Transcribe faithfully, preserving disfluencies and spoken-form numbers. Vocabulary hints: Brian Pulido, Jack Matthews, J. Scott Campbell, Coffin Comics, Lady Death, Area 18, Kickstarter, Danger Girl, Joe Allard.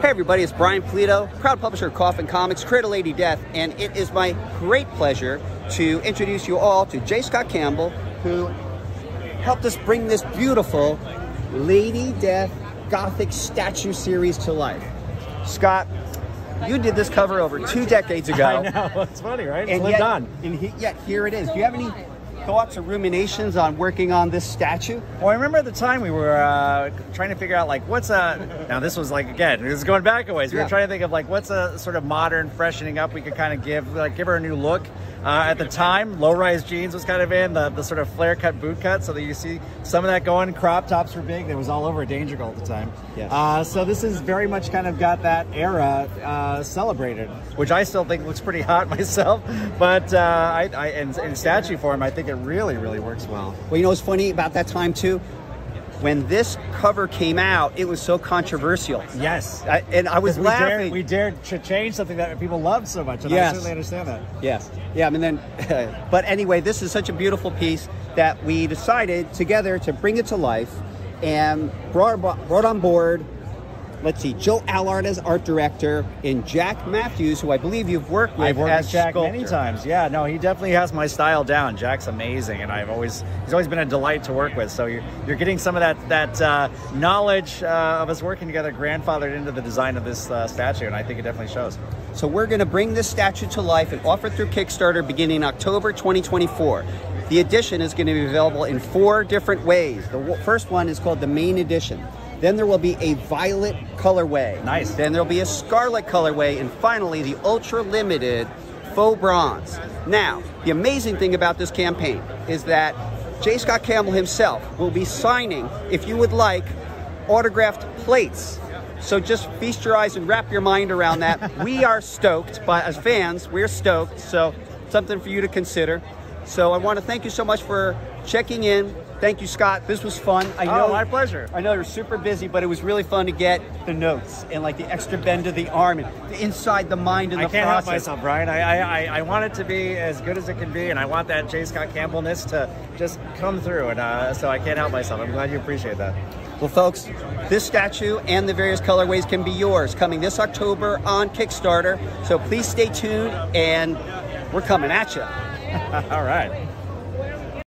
Hey everybody, it's Brian Pulido, proud publisher of Coffin Comics, creator of Lady Death, and it is my great pleasure to introduce you all to J. Scott Campbell, who helped us bring this beautiful Lady Death Gothic statue series to life. Scott, you did this cover over two decades ago. I know, it's funny, right? It's lived on. And he, yet here it is. Do you have any thoughts or ruminations on working on this statue? Well, I remember at the time we were uh, trying to figure out like what's a, now this was like, again, this is going back a ways. We yeah. were trying to think of like what's a sort of modern freshening up we could kind of give, like give her a new look. Uh, at the time, low-rise jeans was kind of in, the, the sort of flare-cut boot cut, so that you see some of that going. Crop tops were big. That was all over Danger Girl at the time. Yes. Uh, so this is very much kind of got that era uh, celebrated, which I still think looks pretty hot myself. But uh, I, I, in, in statue form, I think it really, really works well. Well, you know what's funny about that time, too? When this cover came out, it was so controversial. Yes. I, and I was we laughing. Dared, we dared to change something that people loved so much, and yes. I certainly understand that. Yes. Yeah, I mean, then, but anyway, this is such a beautiful piece that we decided together to bring it to life and brought, brought on board, let's see, Joe Allard as art director, and Jack Matthews, who I believe you've worked with. I've worked as with Jack sculptor. many times. Yeah, no, he definitely has my style down. Jack's amazing, and I've always he's always been a delight to work with. So you're you're getting some of that that uh, knowledge uh, of us working together, grandfathered into the design of this uh, statue, and I think it definitely shows. So we're going to bring this statue to life and offer it through Kickstarter beginning October twenty twenty-four. The edition is going to be available in four different ways. The first one is called the main edition. Then there will be a violet colorway. Nice. Then there'll be a scarlet colorway, and finally the ultra limited faux bronze. Now, the amazing thing about this campaign is that J. Scott Campbell himself will be signing, if you would like, autographed plates. So just feast your eyes and wrap your mind around that. We are stoked, but as fans, we're stoked. So something for you to consider. So I want to thank you so much for checking in. Thank you, Scott. This was fun. I know, oh, my pleasure. I know you're super busy, but it was really fun to get the notes and like the extra bend of the arm and the inside the mind and the process. I can't help myself, Brian. I, I, I want it to be as good as it can be, and I want that J. Scott Campbell-ness to just come through, and uh, so I can't help myself. I'm glad you appreciate that. Well, folks, this statue and the various colorways can be yours coming this October on Kickstarter, so please stay tuned, and we're coming at you. All right.